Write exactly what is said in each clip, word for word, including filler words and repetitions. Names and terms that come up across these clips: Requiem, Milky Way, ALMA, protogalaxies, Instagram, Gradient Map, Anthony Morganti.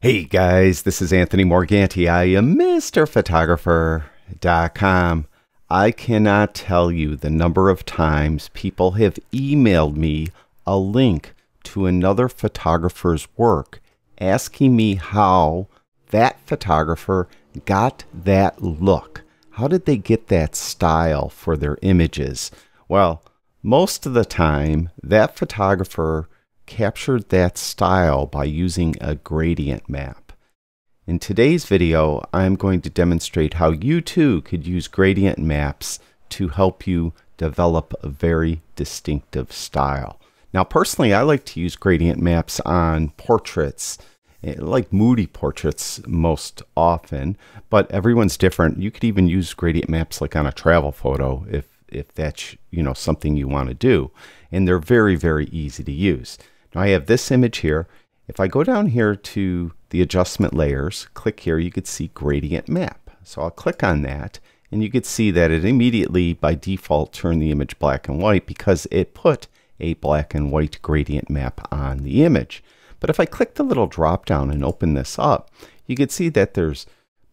Hey guys, this is Anthony Morganti. I am Mister Photographer dot com. I cannot tell you the number of times people have emailed me a link to another photographer's work asking me how that photographer got that look. How did they get that style for their images? Well, most of the time, that photographer captured that style by using a gradient map. In today's video, I'm going to demonstrate how you too could use gradient maps to help you develop a very distinctive style. Now, personally, I like to use gradient maps on portraits, like moody portraits most often, but everyone's different. You could even use gradient maps like on a travel photo if, if that's, you know, something you want to do. And they're very, very easy to use. Now I have this image here. If I go down here to the adjustment layers, click here, you could see gradient map. So I'll click on that and you could see that it immediately by default turned the image black and white because it put a black and white gradient map on the image. But if I click the little drop down and open this up, you could see that there's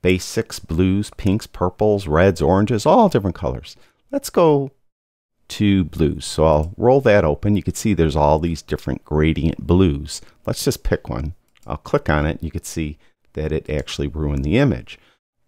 basics, blues, pinks, purples, reds, oranges, all different colors. Let's go to blues. So I'll roll that open. You can see there's all these different gradient blues. Let's just pick one. I'll click on it. You can see that it actually ruined the image.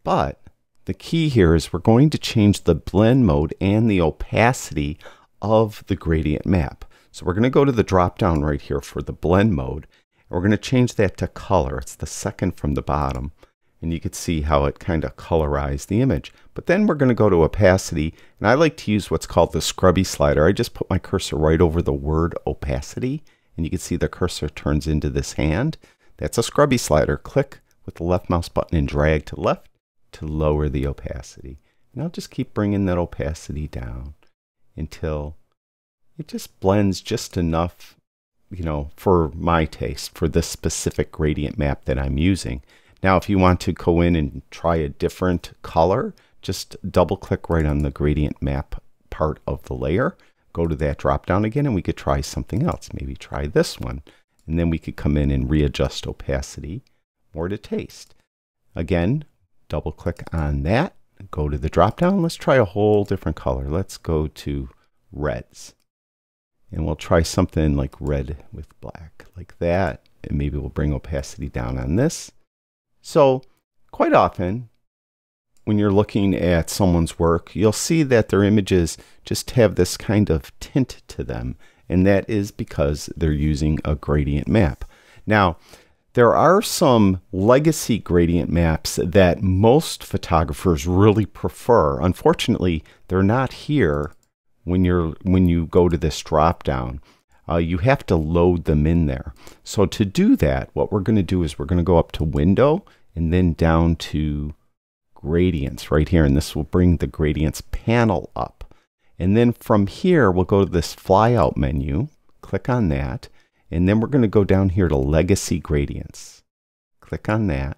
But the key here is we're going to change the blend mode and the opacity of the gradient map. So we're going to go to the drop down right here for the blend mode. And we're going to change that to color. It's the second from the bottom. And you can see how it kind of colorized the image. But then we're going to go to opacity, and I like to use what's called the scrubby slider. I just put my cursor right over the word opacity, and you can see the cursor turns into this hand. That's a scrubby slider. Click with the left mouse button and drag to the left to lower the opacity. And I'll just keep bringing that opacity down until it just blends just enough, you know, for my taste, for this specific gradient map that I'm using. Now, if you want to go in and try a different color, just double click right on the gradient map part of the layer. Go to that drop down again, and we could try something else. Maybe try this one. And then we could come in and readjust opacity more to taste. Again, double click on that. Go to the drop down. Let's try a whole different color. Let's go to reds. And we'll try something like red with black, like that. And maybe we'll bring opacity down on this. So quite often when you're looking at someone's work, you'll see that their images just have this kind of tint to them. And that is because they're using a gradient map. Now, there are some legacy gradient maps that most photographers really prefer. Unfortunately, they're not here when you're when you go to this drop down. Uh, you have to load them in there. So to do that, what we're going to do is we're going to go up to Window and then down to Gradients right here. And this will bring the Gradients panel up. And then from here, we'll go to this flyout menu, click on that, and then we're going to go down here to Legacy Gradients. Click on that,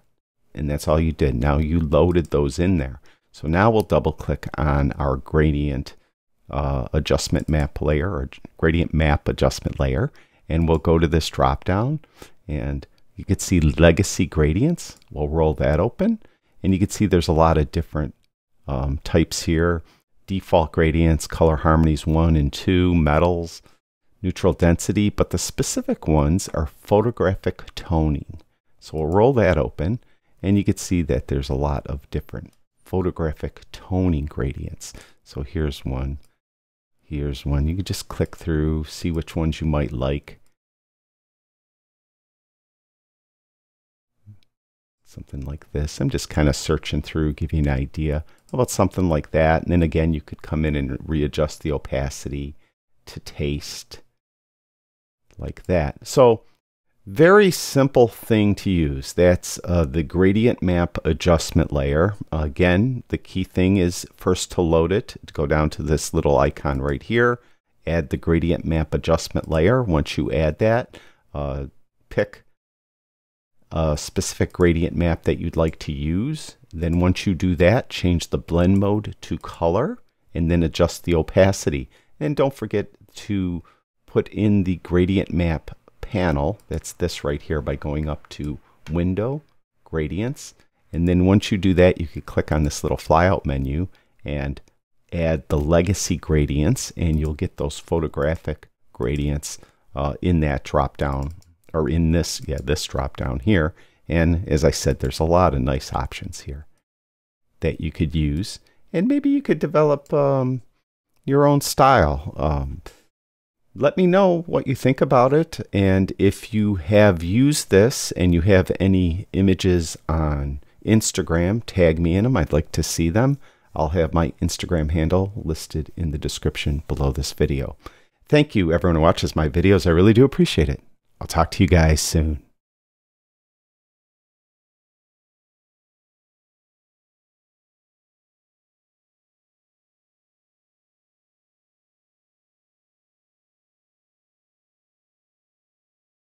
and that's all you did. Now you loaded those in there. So now we'll double click on our gradient Uh, adjustment map layer or gradient map adjustment layer, and we'll go to this drop down and you can see legacy gradients. We'll roll that open and you can see there's a lot of different um, types here: default gradients, color harmonies one and two, metals, neutral density, but the specific ones are photographic toning. So we'll roll that open and you can see that there's a lot of different photographic toning gradients. So here's one. Here's one. You can just click through, see which ones you might like. Something like this. I'm just kind of searching through, give you an idea about something like that. And then again, you could come in and readjust the opacity to taste like that. So very simple thing to use. That's uh, the gradient map adjustment layer. Uh, again, the key thing is first to load it, to go down to this little icon right here, add the gradient map adjustment layer. Once you add that, uh, pick a specific gradient map that you'd like to use. Then once you do that, change the blend mode to color and then adjust the opacity. And don't forget to put in the gradient map panel, that's this right here, by going up to Window, Gradients, and then once you do that, you can click on this little flyout menu and add the legacy gradients, and you'll get those photographic gradients uh, in that drop down, or in this, yeah, this drop down here. And as I said, there's a lot of nice options here that you could use, and maybe you could develop um, your own style. Um, let me know what you think about it, and if you have used this and you have any images on Instagram, tag me in them. I'd like to see them. I'll have my Instagram handle listed in the description below this video. Thank you, everyone who watches my videos. I really do appreciate it. I'll talk to you guys soon.